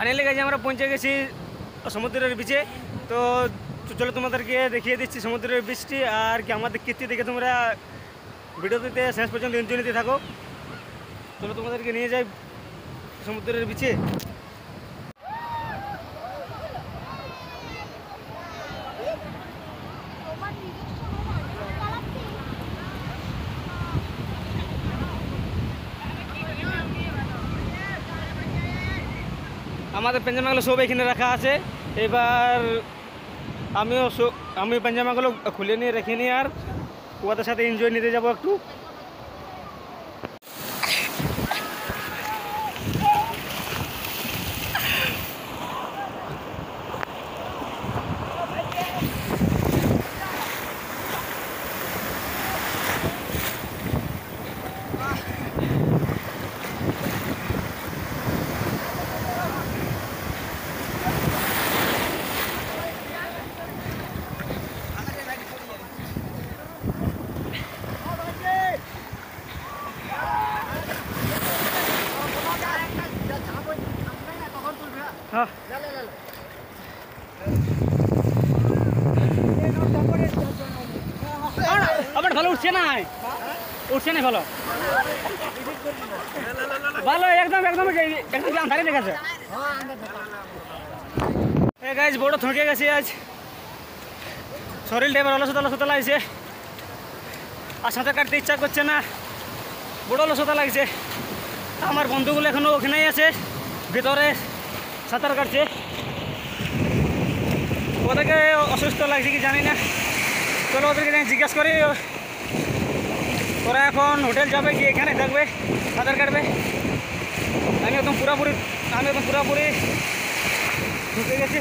Final गए আমরা পৌঁছে গেছি সমুদ্রের বিচে। তো চলো তোমাদেরকে দেখিয়ে দিচ্ছি সমুদ্রের বিচটি আর কি আমাদের কীর্তি দেখে তোমরা ভিডিওটিতে শেষ পর্যন্ত এনজয় নিতে থাকো। চলো তোমাদেরকে নিয়ে যাই সমুদ্রের বিচে। আমাদের পাঞ্জামাগুলো সব এখানে রাখা আছে। এবার আমি পাঞ্জামাগুলো খুলে নিয়ে রেখে নিই আর ওদের সাথে এনজয় নিতে যাবো একটু। ভালো উঠছে না, উঠছে না ভালো ভালো একদম একদম একদম ভালো লেগেছে। গাইজ বড় থকে গেছে আজ শরীর, ড্রাইভার অলসতা অলসতা লাগছে আর সাঁতার কাটতে ইচ্ছা করছে না, বড় অলসতা লাগছে। আমার বন্ধুগুলো এখনো ওখানেই আছে, ভিতরে সাঁতার কাটছে। ওদেরকে অসুস্থ লাগছে কি জানি না, চলো ওদেরকে জিজ্ঞাসা করি ওরা এখন হোটেল যাবে কি এখানে থাকবে সাঁতার কাটবে। আমি একদম পুরাপুরি ঢুকে গেছি।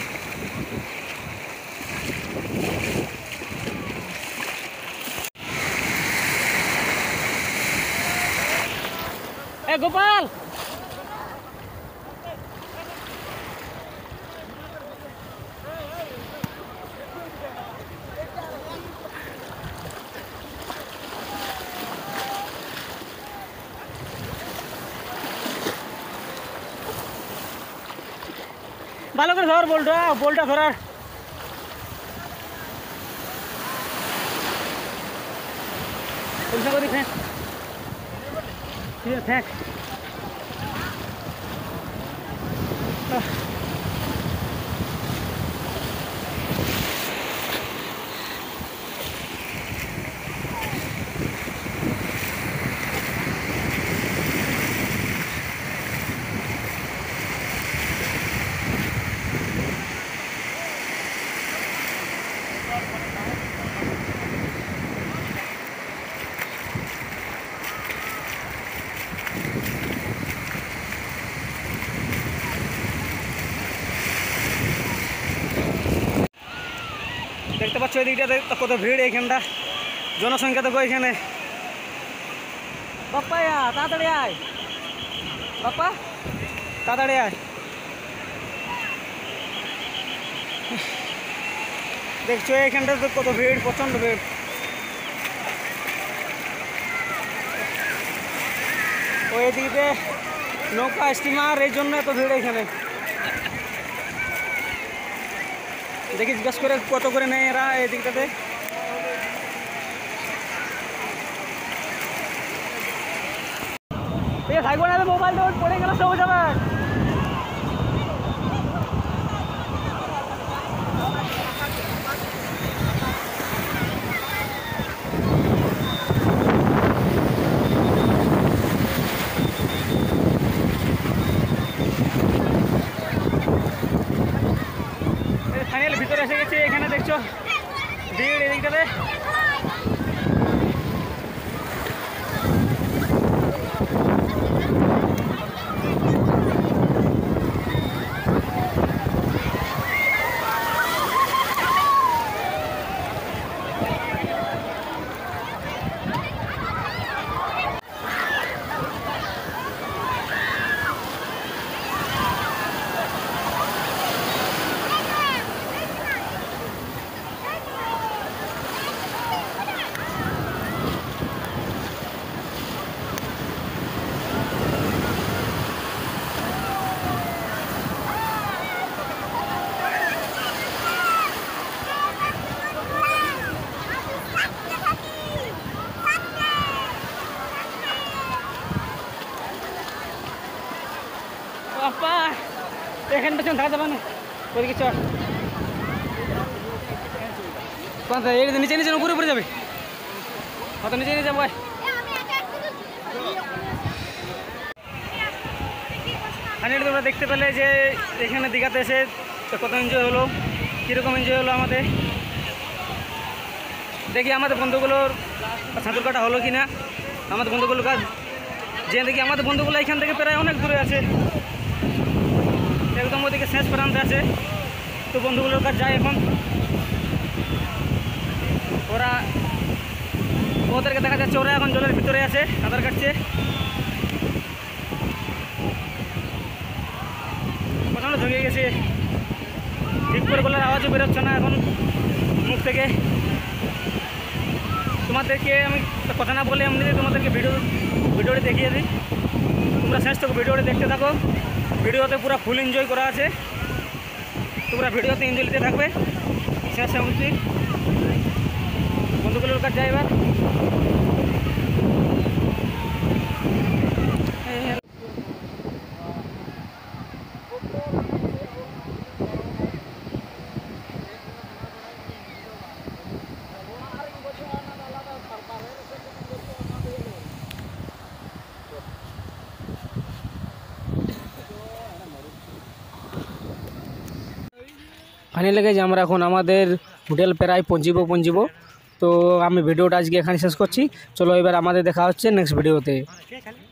এ গোপাল ভালো করে ধর বলটা, বলটা ধরার ফ্যাঁক। দেখতে পাচ্ছ এদিকটাতে কত ভিড়, এইখানটা জনসংখ্যা তো এখানে। পাপ্পা তাড়াতাড়ি আয়, পাপ্পা তাড়াতাড়ি আয়। দেখছো এইখানটা তো কত ভিড়, প্রচণ্ড ভিড়। ওই এদিকে নৌকা স্টিমার, এই জন্য এত ভিড় এখানে। দেখি জিজ্ঞাসা করে কত করে নেয় এরা এদিকটাতে। থাকবো না মোবাইল টোবাইল পড়ে গেল সব যাবার। नीचे नीचे ऊपर ऊपर जाबे तो नीचे नीचे भाई फाइनली तुम्हारा देखते पेले जे एखाने दीघाते एसे कत एनजय हलो कीरकम एनजय हलो आमादेर देखी आमादेर बंधुगुलोर साँतुर काटा हलो कि ना आमादेर बंधुगुलोर काज जे देखी आमादेर बंधुगुलो एखान थेके प्राय अनेक दूरे आछे एकदम ओदिके शेष प्रान्ते आछे तो बंधुगुलोर काज जाय एखन ओरा ओदेरके देखा जाच्छे ओरा एखन जलेर भितरे आछे साँतुर काटछे झुके गेছে ঠিক করে বলার আওয়াজও বের হচ্ছে না এখন মুখ থেকে তোমাদেরকে আমি কথা না বলে এমনি তোমাদেরকে ভিডিওটি দেখিয়ে দিই তোমরা শেষ থেকে ভিডিওটি দেখতে থাকো ভিডিওতে পুরো ফুল এনজয় করা আছে তোমরা ভিডিওতে এনজয় করতে থাকবে শেষ অবধি বন্ধুগুলোর কাছে যাই এবার फाइनल गाइज आमरा एखन आमादेर होटेल प्राय पहुँचब तो आमी भिडियोटा आज के एखाने शेष करछि चलो एबार आमादेर देखा होच्छे नेक्स्ट भिडियोते।